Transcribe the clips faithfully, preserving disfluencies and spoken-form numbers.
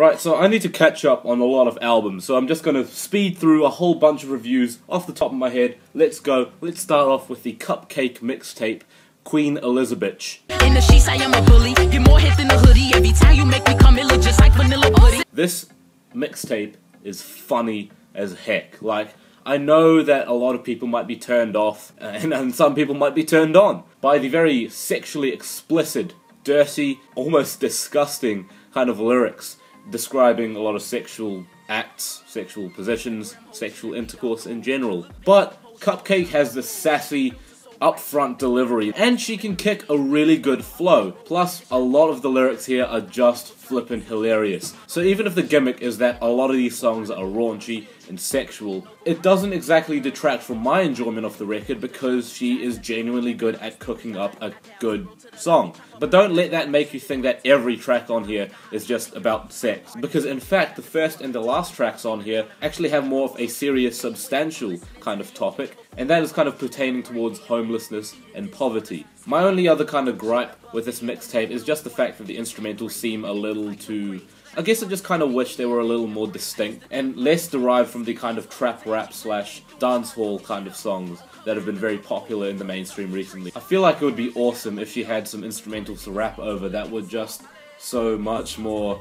Right, so I need to catch up on a lot of albums, so I'm just going to speed through a whole bunch of reviews off the top of my head. Let's go. Let's start off with the Cupcake Mixtape, Queen Elizabitch. In the sheets, I am a bully. You're more hit than a hoodie. Every time you make me come, it look just like vanilla pudding. This mixtape is funny as heck. Like, I know that a lot of people might be turned off, and, and some people might be turned on, by the very sexually explicit, dirty, almost disgusting kind of lyrics, describing a lot of sexual acts, sexual positions, sexual intercourse in general. But Cupcake has this sassy, upfront delivery, and she can kick a really good flow. Plus, a lot of the lyrics here are just flippin' hilarious. So even if the gimmick is that a lot of these songs are raunchy and sexual, it doesn't exactly detract from my enjoyment of the record because she is genuinely good at cooking up a good song. But don't let that make you think that every track on here is just about sex, because in fact the first and the last tracks on here actually have more of a serious, substantial kind of topic, and that is kind of pertaining towards homelessness and poverty. My only other kind of gripe with this mixtape is just the fact that the instrumentals seem a little too... I guess I just kind of wish they were a little more distinct and less derived from the kind of trap rap slash dancehall kind of songs that have been very popular in the mainstream recently. I feel like it would be awesome if she had some instrumentals to rap over that were just so much more...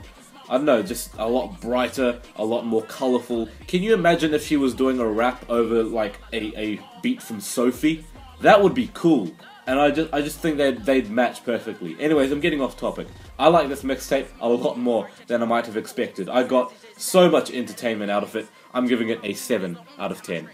I don't know, just a lot brighter, a lot more colourful. Can you imagine if she was doing a rap over, like, a, a beat from Sophie? That would be cool. And I just, I just think they'd, they'd match perfectly. Anyways, I'm getting off topic. I like this mixtape a lot more than I might have expected. I got so much entertainment out of it. I'm giving it a seven out of ten.